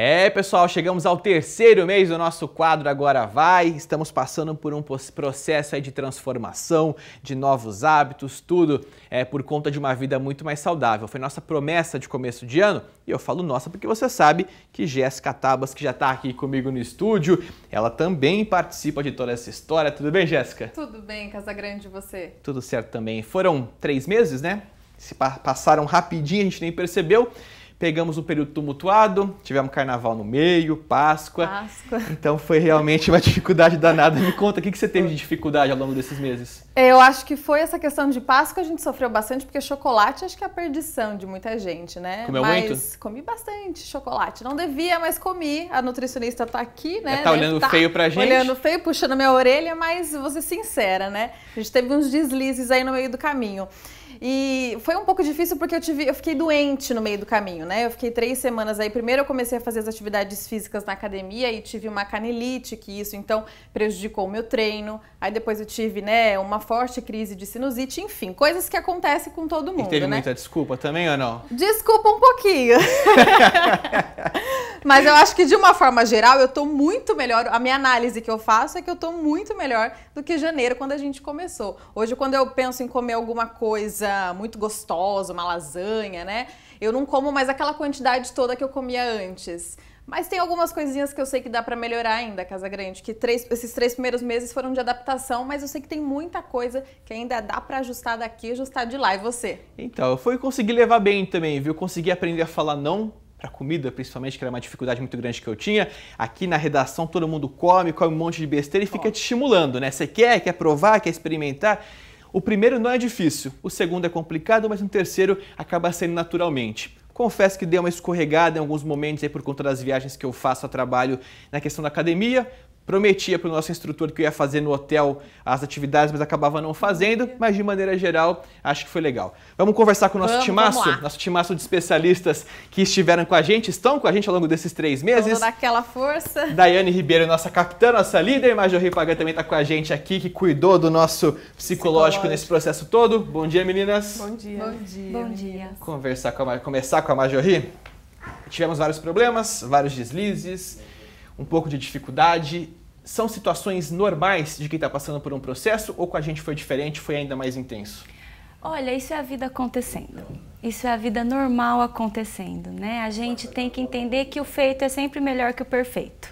É, pessoal, chegamos ao terceiro mês do nosso quadro Agora Vai. Estamos passando por um processo aí de transformação, de novos hábitos, tudo por conta de uma vida muito mais saudável. Foi nossa promessa de começo de ano, e eu falo nossa porque você sabe que Jéssica Tabas, que já está aqui comigo no estúdio, ela também participa de toda essa história. Tudo bem, Jéssica? Tudo bem, Casagrande, e você? Tudo certo também. Foram 3 meses, né? Se passaram rapidinho, a gente nem percebeu. Pegamos um período tumultuado, tivemos carnaval no meio, Páscoa. Então foi realmente uma dificuldade danada. Me conta, o que você teve de dificuldade ao longo desses meses? Eu acho que foi essa questão de Páscoa, a gente sofreu bastante, porque chocolate acho que é a perdição de muita gente, né? Comeu muito? Mas comi bastante chocolate. Não devia, mas comi. A nutricionista tá aqui, né? Tá olhando feio pra gente. Olhando feio, puxando minha orelha, mas vou ser sincera, né? A gente teve uns deslizes aí no meio do caminho. E foi um pouco difícil porque eu fiquei doente no meio do caminho, né? Eu fiquei 3 semanas aí. Primeiro eu comecei a fazer as atividades físicas na academia e tive uma canelite, que isso então prejudicou o meu treino. Aí depois eu tive, né, uma forte crise de sinusite, enfim, coisas que acontecem com todo mundo, né? E teve muita desculpa também ou não? Desculpa um pouquinho. Mas eu acho que de uma forma geral eu tô muito melhor. A minha análise que eu faço é que eu tô muito melhor do que janeiro, quando a gente começou. Hoje, quando eu penso em comer alguma coisa muito gostosa, uma lasanha, né? Eu não como mais aquela quantidade toda que eu comia antes. Mas tem algumas coisinhas que eu sei que dá pra melhorar ainda, Casagrande, que esses 3 primeiros meses foram de adaptação, mas eu sei que tem muita coisa que ainda dá pra ajustar daqui e ajustar de lá. E você? Então, eu consegui levar bem também, viu? Consegui aprender a falar não pra comida, principalmente, que era uma dificuldade muito grande que eu tinha. Aqui na redação todo mundo come um monte de besteira e fica te estimulando, né? Você quer provar, quer experimentar. O primeiro não é difícil, o segundo é complicado, mas o terceiro acaba sendo naturalmente. Confesso que dei uma escorregada em alguns momentos aí por conta das viagens que eu faço a trabalho na questão da academia. Prometia para o nosso instrutor que eu ia fazer no hotel as atividades, mas acabava não fazendo, mas de maneira geral, acho que foi legal. Vamos conversar com o nosso timaço de especialistas que estiveram com a gente, estão com a gente ao longo desses 3 meses. Vamos dar aquela força. Daiane Ribeiro, nossa capitã, nossa líder, e Marjorie Pagã também está com a gente aqui, que cuidou do nosso psicológico nesse processo todo. Bom dia, meninas. Bom dia. Bom dia. Bom dia. Começar com a Marjorie. Tivemos vários problemas, vários deslizes, um pouco de dificuldade. São situações normais de quem está passando por um processo, ou com a gente foi diferente, foi ainda mais intenso? Olha, isso é a vida acontecendo. Isso é a vida normal acontecendo, né? A gente tem que entender que o feito é sempre melhor que o perfeito,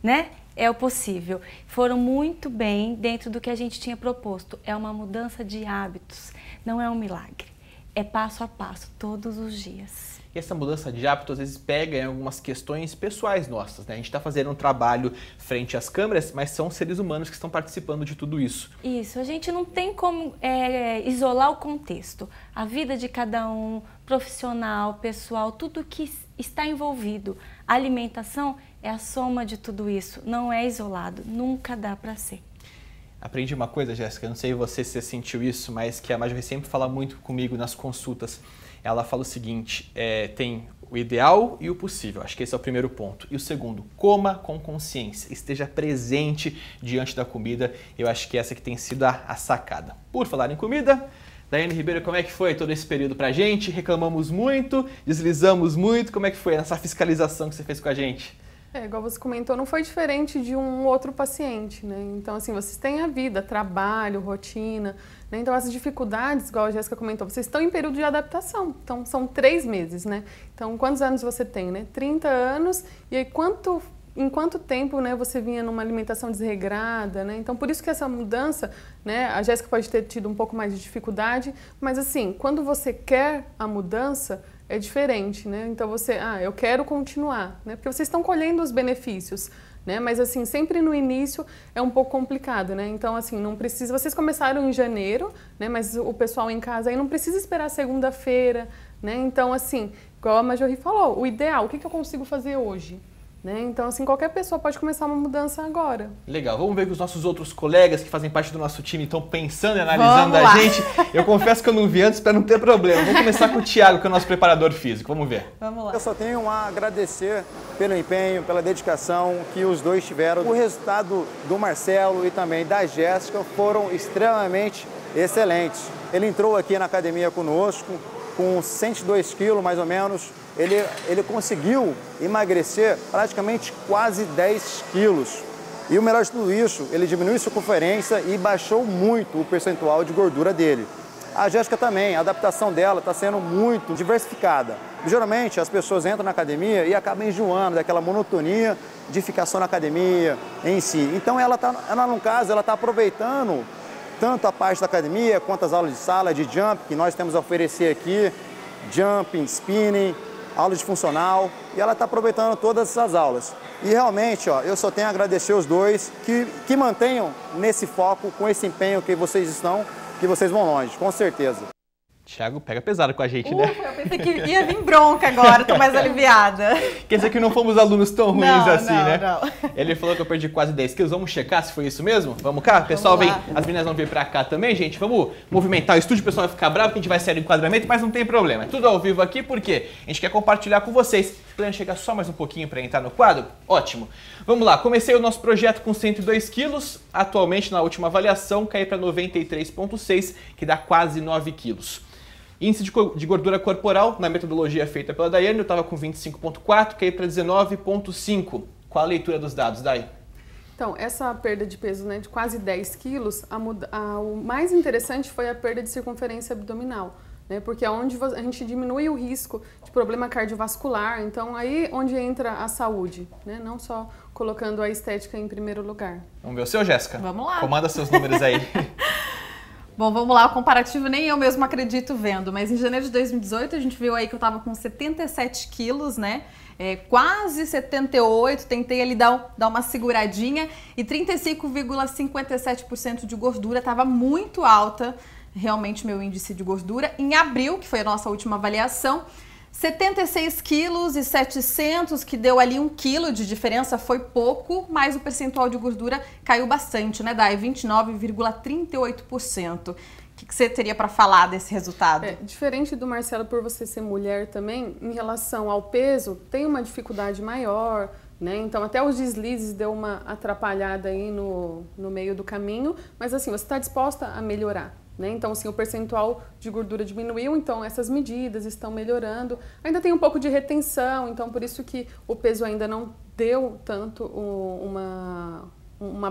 né? É o possível. Foram muito bem dentro do que a gente tinha proposto. É uma mudança de hábitos, não é um milagre. É passo a passo, todos os dias. E essa mudança de hábito às vezes pega em algumas questões pessoais nossas, né? A gente está fazendo um trabalho frente às câmeras, mas são seres humanos que estão participando de tudo isso. Isso, a gente não tem como isolar o contexto. A vida de cada um, profissional, pessoal, tudo que está envolvido. A alimentação é a soma de tudo isso, não é isolado, nunca dá para ser. Aprendi uma coisa, Jéssica, não sei se você sentiu isso, mas que a Marjorie sempre fala muito comigo nas consultas. Ela fala o seguinte, tem o ideal e o possível, acho que esse é o primeiro ponto. E o segundo, coma com consciência, esteja presente diante da comida. Eu acho que essa que tem sido a sacada. Por falar em comida, Daiane Ribeiro, como é que foi todo esse período pra gente? Reclamamos muito, deslizamos muito, como é que foi essa fiscalização que você fez com a gente? Igual você comentou, não foi diferente de um outro paciente, né? Então, assim, vocês têm a vida, trabalho, rotina, né? Então, essas dificuldades, igual a Jéssica comentou, vocês estão em período de adaptação. Então, são 3 meses, né? Então, quantos anos você tem, né? 30 anos. E aí, em quanto tempo, né, você vinha numa alimentação desregrada, né? Então, por isso que essa mudança, né, a Jéssica pode ter tido um pouco mais de dificuldade, mas, assim, quando você quer a mudança, é diferente, né? Então você, eu quero continuar, né? Porque vocês estão colhendo os benefícios, né? Mas assim, sempre no início é um pouco complicado, né? Então assim, não precisa, vocês começaram em janeiro, né? Mas o pessoal em casa aí não precisa esperar segunda-feira, né? Então assim, igual a Marjorie falou, o ideal, o que eu consigo fazer hoje? Né? Então, assim, qualquer pessoa pode começar uma mudança agora. Legal, vamos ver que os nossos outros colegas que fazem parte do nosso time estão pensando e analisando a gente. Eu confesso que eu não vi antes para não ter problema. Vamos começar com o Thiago, que é o nosso preparador físico. Vamos ver. Vamos lá. Eu só tenho a agradecer pelo empenho, pela dedicação que os dois tiveram. O resultado do Marcelo e também da Jéssica foram extremamente excelentes. Ele entrou aqui na academia conosco, com 102 quilos mais ou menos, ele conseguiu emagrecer praticamente quase 10 quilos. E o melhor de tudo isso, ele diminuiu a circunferência e baixou muito o percentual de gordura dele. A Jéssica também, a adaptação dela está sendo muito diversificada. Geralmente as pessoas entram na academia e acabam enjoando daquela monotonia de ficar só na academia em si. Então ela, no caso, está aproveitando tanto a parte da academia quanto as aulas de sala, de jump, que nós temos a oferecer aqui, jumping, spinning, aulas de funcional, e ela está aproveitando todas essas aulas. E realmente, ó, eu só tenho a agradecer os dois que mantenham nesse foco, com esse empenho que vocês estão, que vocês vão longe, com certeza. Thiago pega pesado com a gente, né? Eu pensei que ia vir bronca agora, tô mais aliviada. Quer dizer que não fomos alunos tão ruins assim, né? Não. Ele falou que eu perdi quase 10 quilos, vamos checar se foi isso mesmo? Vamos cá? Pessoal, vamos lá. As meninas vão vir pra cá também, gente. Vamos movimentar o estúdio, o pessoal vai ficar bravo, que a gente vai sair do enquadramento, mas não tem problema. É tudo ao vivo aqui, porque a gente quer compartilhar com vocês. Plano chegar só mais um pouquinho pra entrar no quadro? Ótimo. Vamos lá, comecei o nosso projeto com 102 quilos, atualmente na última avaliação caí pra 93,6, que dá quase 9 quilos. Índice de gordura corporal, na metodologia feita pela Daiane, eu estava com 25,4, caí para 19,5. Qual a leitura dos dados, Dai? Então, essa perda de peso, né, de quase 10 quilos, o mais interessante foi a perda de circunferência abdominal, né, porque é onde a gente diminui o risco de problema cardiovascular, então aí onde entra a saúde, né, não só colocando a estética em primeiro lugar. Vamos ver o seu, Jéssica? Vamos lá. Comanda seus números aí. Bom, vamos lá, o comparativo nem eu mesmo acredito vendo, mas em janeiro de 2018 a gente viu aí que eu tava com 77 quilos, né? Quase 78, tentei ali dar uma seguradinha e 35,57% de gordura, tava muito alta realmente meu índice de gordura. Em abril, que foi a nossa última avaliação, 76,7 quilos, que deu ali 1 quilo de diferença, foi pouco, mas o percentual de gordura caiu bastante, né, Dai? 29,38%. O que você teria para falar desse resultado? Diferente do Marcelo, por você ser mulher também, em relação ao peso, tem uma dificuldade maior, né? Então até os deslizes deu uma atrapalhada aí no meio do caminho, mas assim, você está disposta a melhorar. Né? Então, assim, o percentual de gordura diminuiu, então essas medidas estão melhorando. Ainda tem um pouco de retenção, então por isso que o peso ainda não deu tanto uma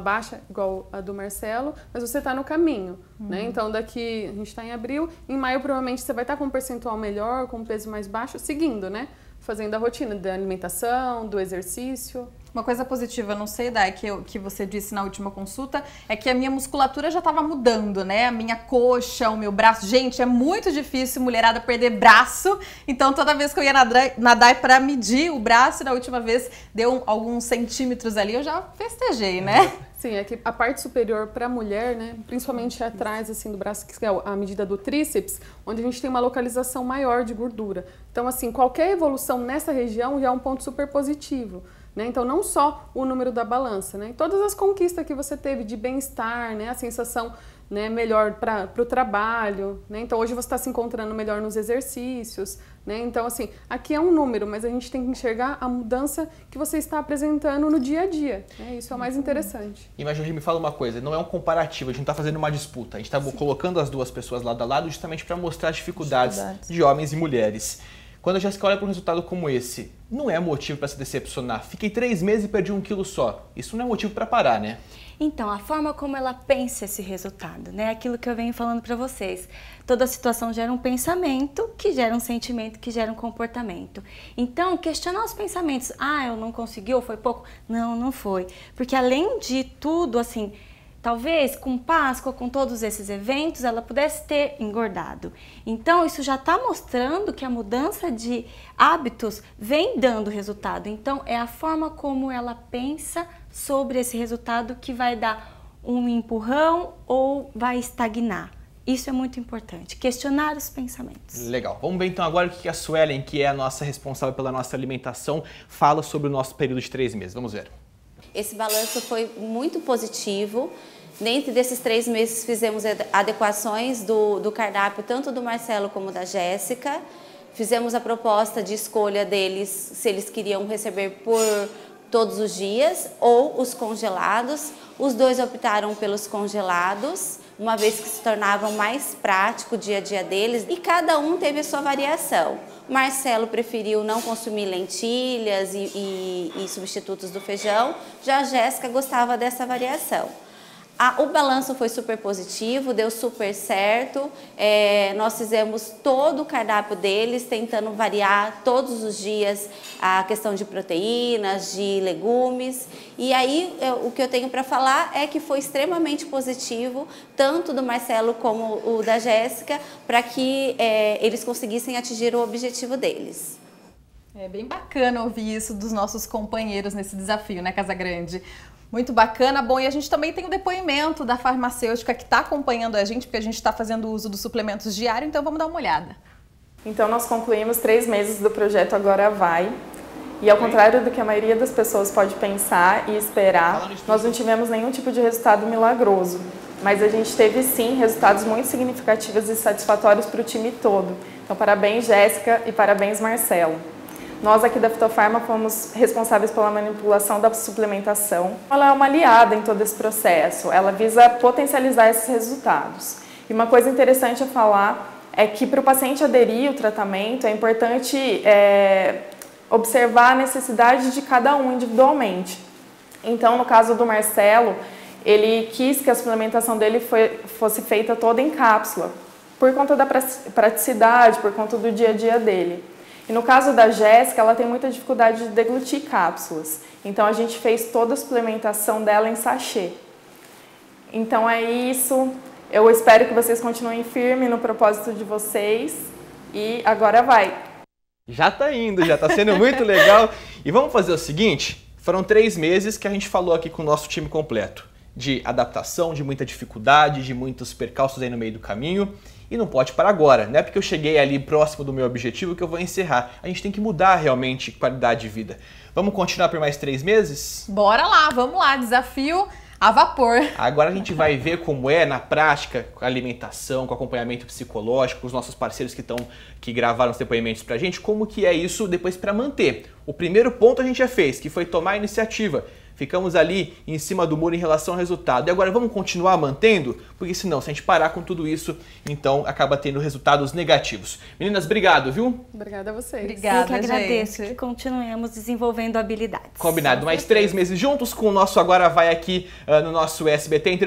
baixa igual a do Marcelo, mas você está no caminho. Né? Então, daqui, a gente está em abril, em maio provavelmente você vai estar com um percentual melhor, com um peso mais baixo, seguindo, né? Fazendo a rotina da alimentação, do exercício. Uma coisa positiva, não sei, Dai, que você disse na última consulta, é que a minha musculatura já estava mudando, né? A minha coxa, o meu braço. Gente, é muito difícil, mulherada, perder braço. Então, toda vez que eu ia na Dai para medir o braço, na última vez deu alguns centímetros ali, eu já festejei, né? Sim, é que a parte superior para a mulher, né, principalmente atrás assim do braço, que é a medida do tríceps, onde a gente tem uma localização maior de gordura. Então, assim, qualquer evolução nessa região já é um ponto super positivo. Né? Então, não só o número da balança, né? Todas as conquistas que você teve de bem-estar, né? A sensação, né, melhor para o trabalho, né? Então, hoje você está se encontrando melhor nos exercícios, né? Então, assim, aqui é um número, mas a gente tem que enxergar a mudança que você está apresentando no dia a dia, né? Isso é o mais interessante. E, Marjorie, me fala uma coisa, não é um comparativo, a gente não está fazendo uma disputa, a gente está colocando as duas pessoas lado a lado justamente para mostrar as dificuldades de homens e mulheres. Quando a Jéssica olha para um resultado como esse, não é motivo para se decepcionar. Fiquei 3 meses e perdi 1 quilo só. Isso não é motivo para parar, né? Então, a forma como ela pensa esse resultado, né? Aquilo que eu venho falando para vocês. Toda situação gera um pensamento, que gera um sentimento, que gera um comportamento. Então, questionar os pensamentos. Ah, eu não consegui, ou foi pouco. Não, não foi. Porque além de tudo, assim... Talvez com Páscoa, com todos esses eventos, ela pudesse ter engordado. Então, isso já está mostrando que a mudança de hábitos vem dando resultado. Então, é a forma como ela pensa sobre esse resultado que vai dar um empurrão ou vai estagnar. Isso é muito importante, questionar os pensamentos. Legal. Vamos ver então agora o que a Suellen, que é a nossa responsável pela nossa alimentação, fala sobre o nosso período de 3 meses. Vamos ver. Esse balanço foi muito positivo. Dentro desses 3 meses fizemos adequações do cardápio, tanto do Marcelo como da Jéssica. Fizemos a proposta de escolha deles, se eles queriam receber por todos os dias ou os congelados. Os dois optaram pelos congelados, uma vez que se tornavam mais prático o dia a dia deles, e cada um teve a sua variação. Marcelo preferiu não consumir lentilhas e substitutos do feijão, já a Jéssica gostava dessa variação. O balanço foi super positivo, deu super certo, nós fizemos todo o cardápio deles, tentando variar todos os dias a questão de proteínas, de legumes, e aí o que eu tenho para falar é que foi extremamente positivo, tanto do Marcelo como o da Jéssica, para que eles conseguissem atingir o objetivo deles. É bem bacana ouvir isso dos nossos companheiros nesse desafio, né, Casa Grande? Muito bacana. Bom, e a gente também tem o depoimento da farmacêutica que está acompanhando a gente, porque a gente está fazendo uso dos suplementos diários, então vamos dar uma olhada. Então nós concluímos 3 meses do projeto Agora Vai, e ao contrário do que a maioria das pessoas pode pensar e esperar, nós não tivemos nenhum tipo de resultado milagroso, mas a gente teve sim resultados muito significativos e satisfatórios para o time todo. Então parabéns, Jéssica, e parabéns, Marcelo. Nós aqui da Fitofarma fomos responsáveis pela manipulação da suplementação. Ela é uma aliada em todo esse processo, ela visa potencializar esses resultados. E uma coisa interessante a falar é que para o paciente aderir ao tratamento é importante observar a necessidade de cada um individualmente. Então, no caso do Marcelo, ele quis que a suplementação dele fosse feita toda em cápsula, por conta da praticidade, por conta do dia a dia dele. E no caso da Jéssica, ela tem muita dificuldade de deglutir cápsulas. Então a gente fez toda a suplementação dela em sachê. Então é isso. Eu espero que vocês continuem firme no propósito de vocês. E agora vai. Já tá indo, já tá sendo muito legal. E vamos fazer o seguinte, foram 3 meses que a gente falou aqui com o nosso time completo. De adaptação, de muita dificuldade, de muitos percalços aí no meio do caminho. E não pode parar agora, não é porque eu cheguei ali próximo do meu objetivo que eu vou encerrar. A gente tem que mudar realmente a qualidade de vida. Vamos continuar por mais 3 meses? Bora lá, vamos lá, desafio a vapor. Agora a gente vai ver como é na prática, com a alimentação, com acompanhamento psicológico, com os nossos parceiros que gravaram os depoimentos pra gente, como que é isso depois pra manter. O primeiro ponto a gente já fez, que foi tomar a iniciativa. Ficamos ali em cima do muro em relação ao resultado. E agora vamos continuar mantendo? Porque senão, se a gente parar com tudo isso, então acaba tendo resultados negativos. Meninas, obrigado, viu? Obrigada a vocês. Obrigada, eu que agradeço, gente. Que continuemos desenvolvendo habilidades. Combinado. Mais 3 meses juntos com o nosso Agora Vai aqui no nosso SBT.